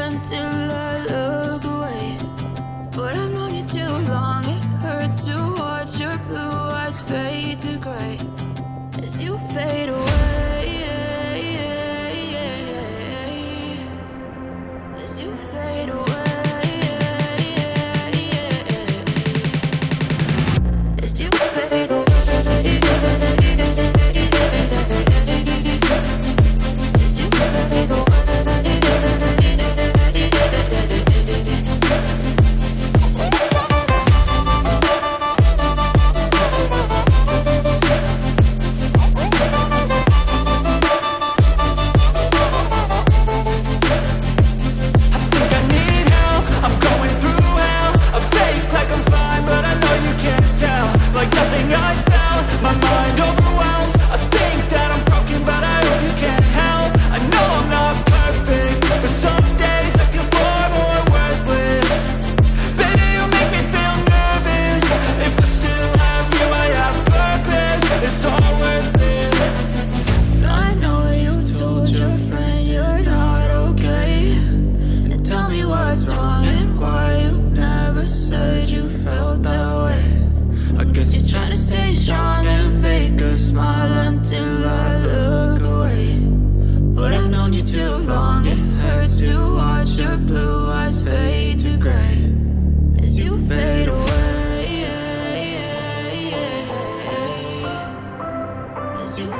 until I look away. But I've known you too long, it hurts to watch your blue eyes fade to gray as you fade away. As you fade away. As you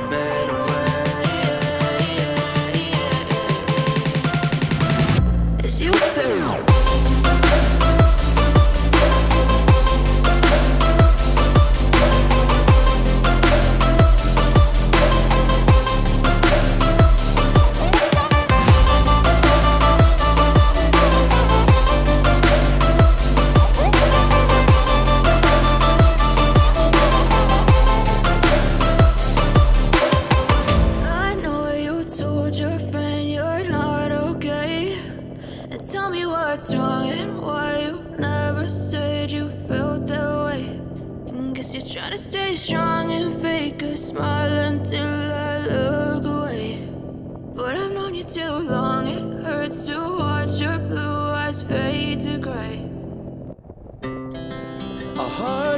fade away.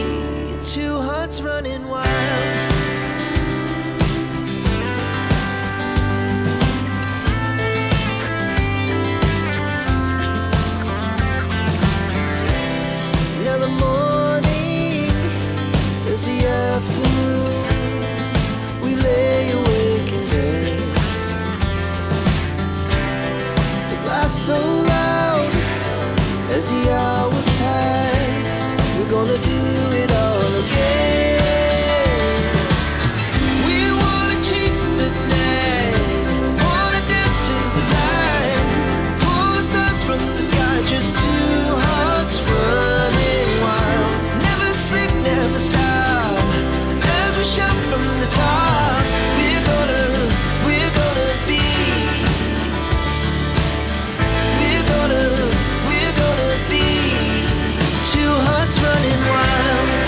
heart's running wild.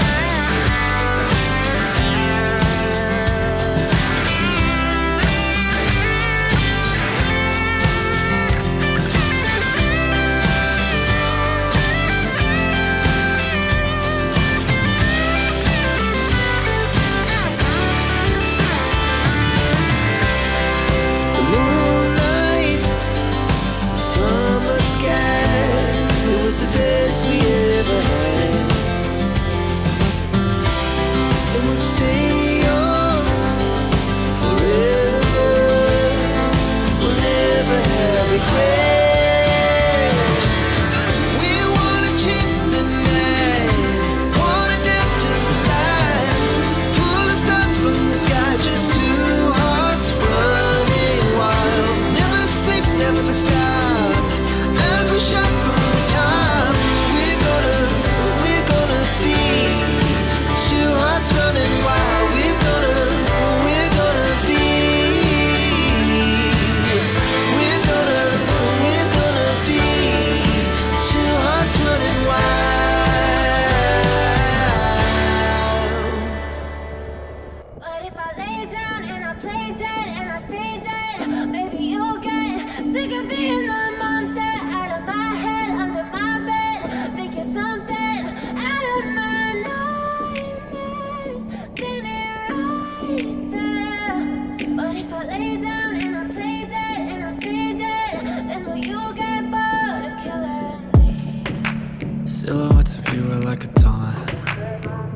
Silhouettes of you are like a taunt.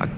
I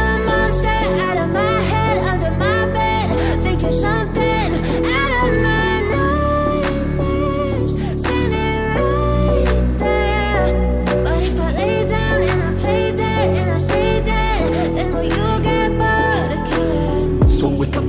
the monster out of my head, under my thinking something out of my nightmares, standing right there. But if I lay down and I play dead and I stay dead, then will you get bored of killing me? So if I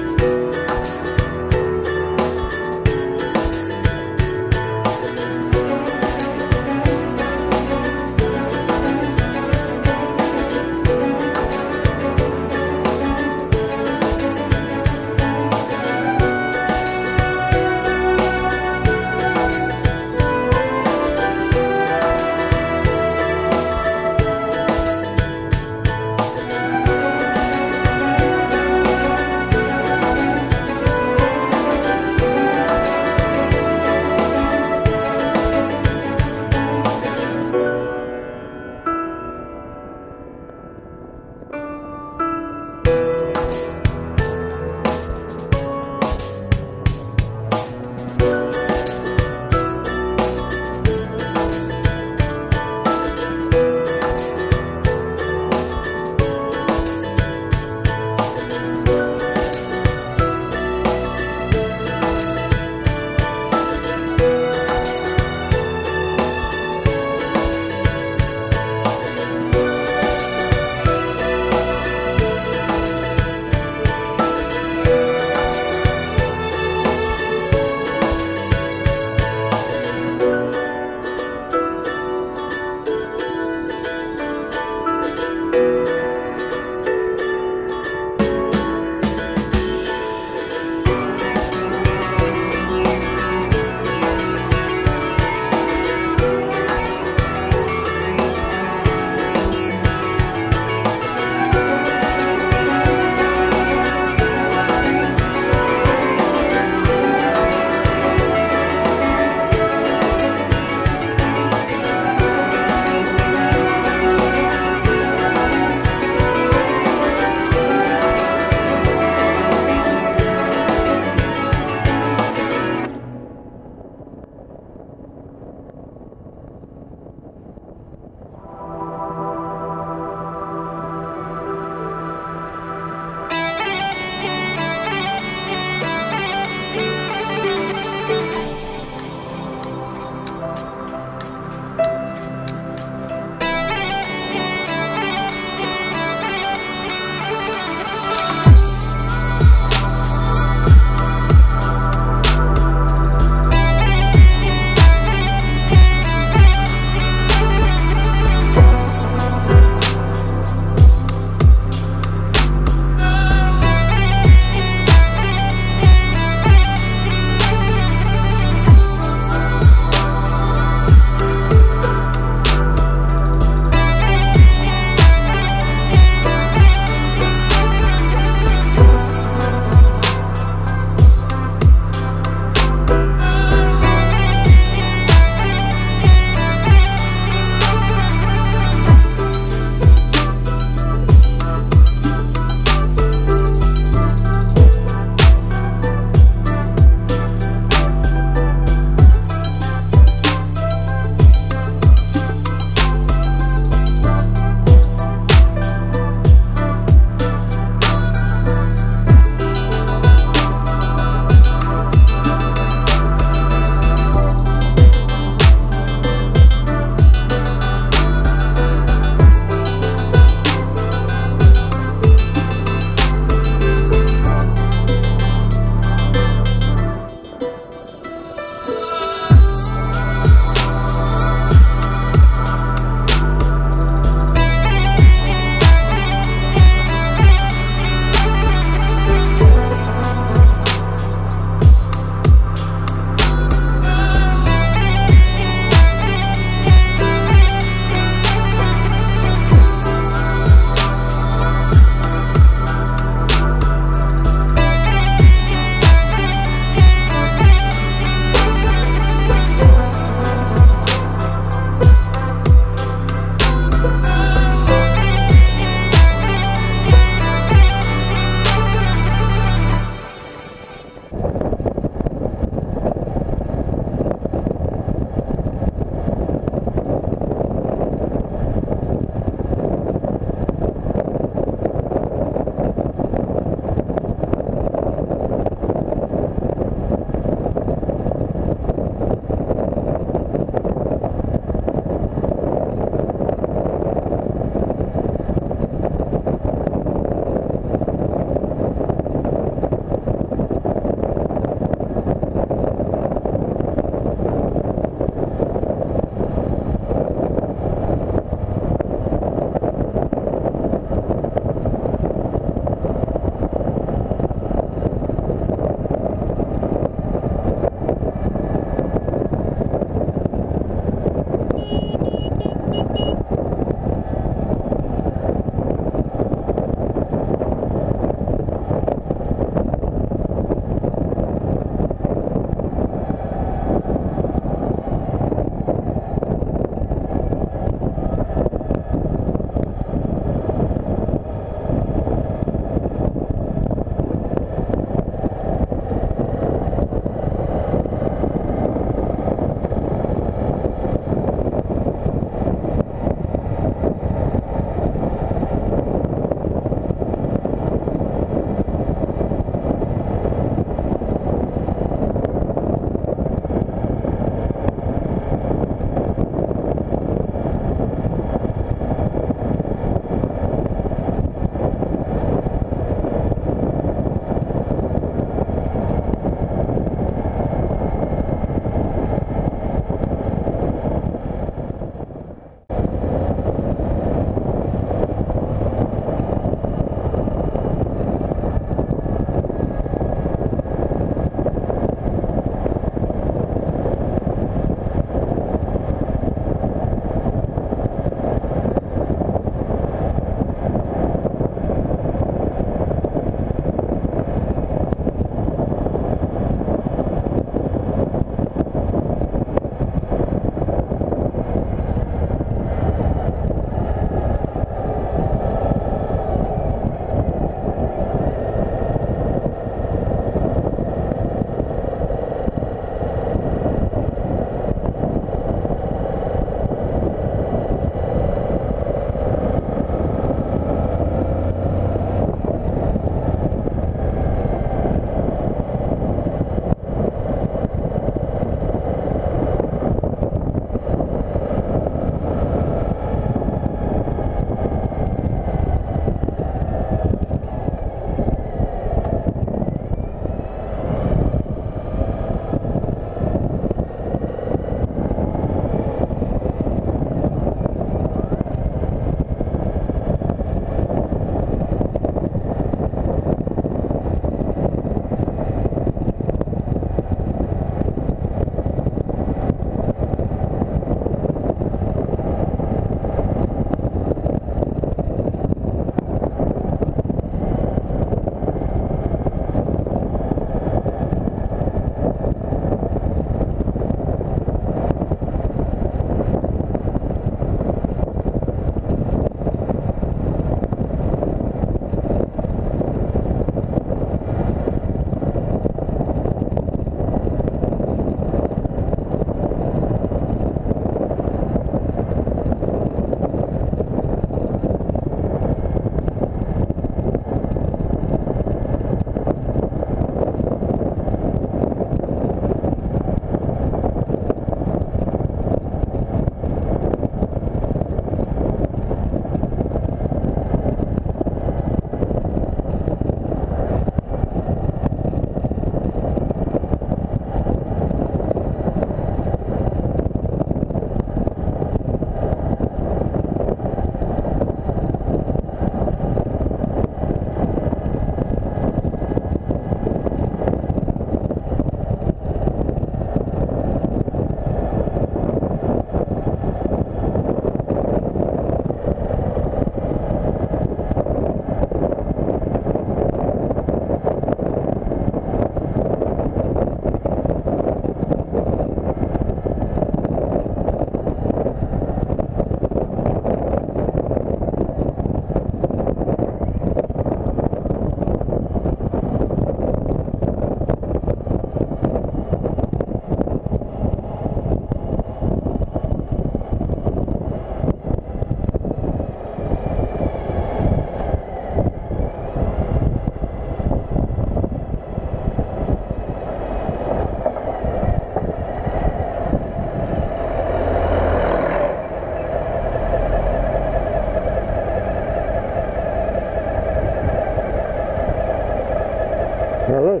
Hello.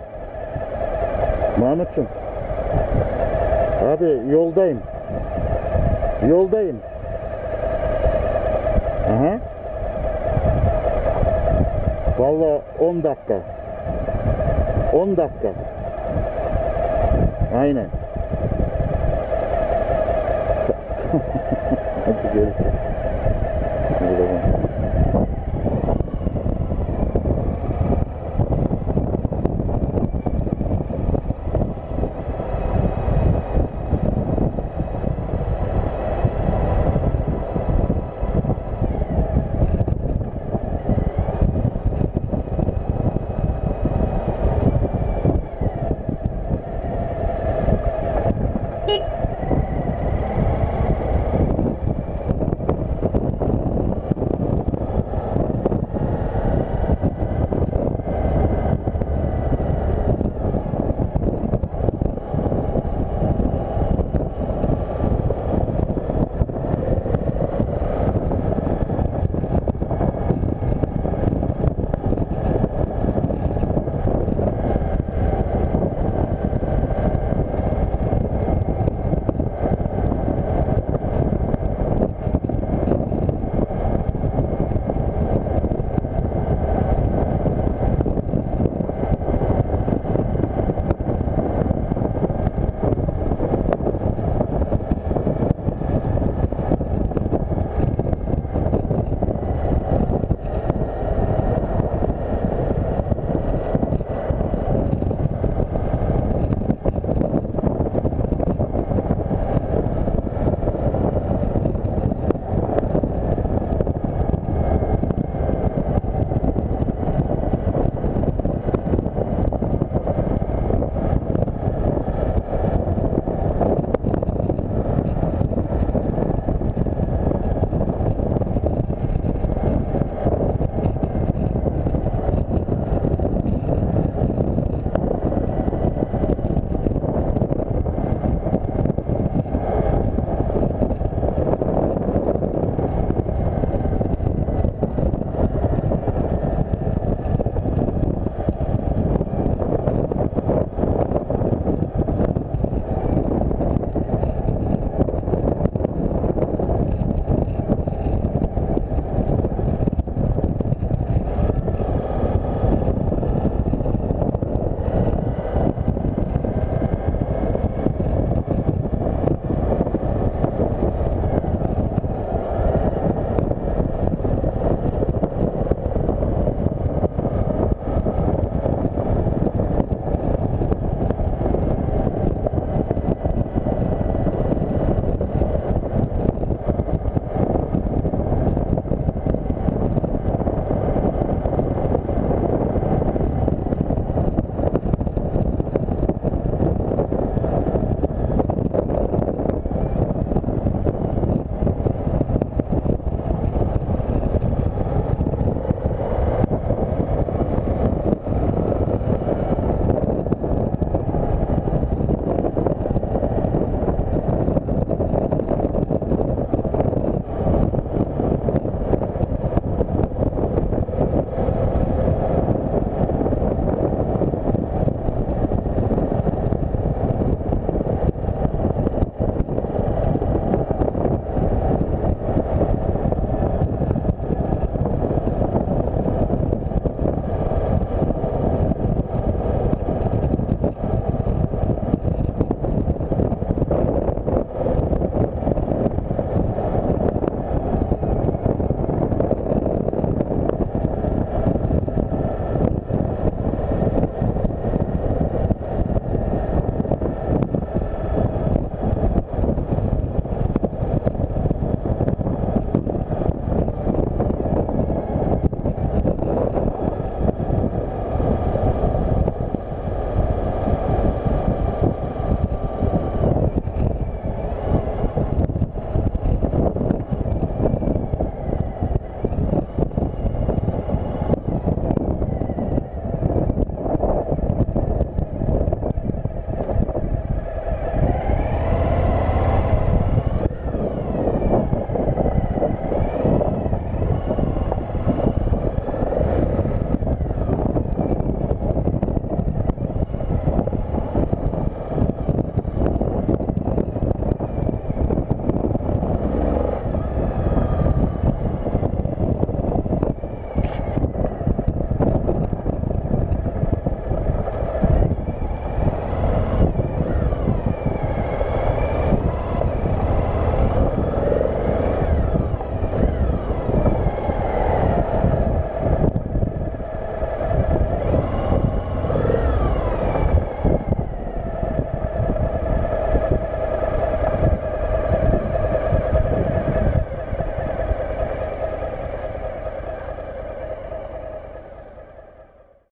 Muhammedciğim. Abi yoldayım. Yoldayım. Aha. Vallahi 10 dakika. 10 dakika. Aynen. Hadi görüşürüz.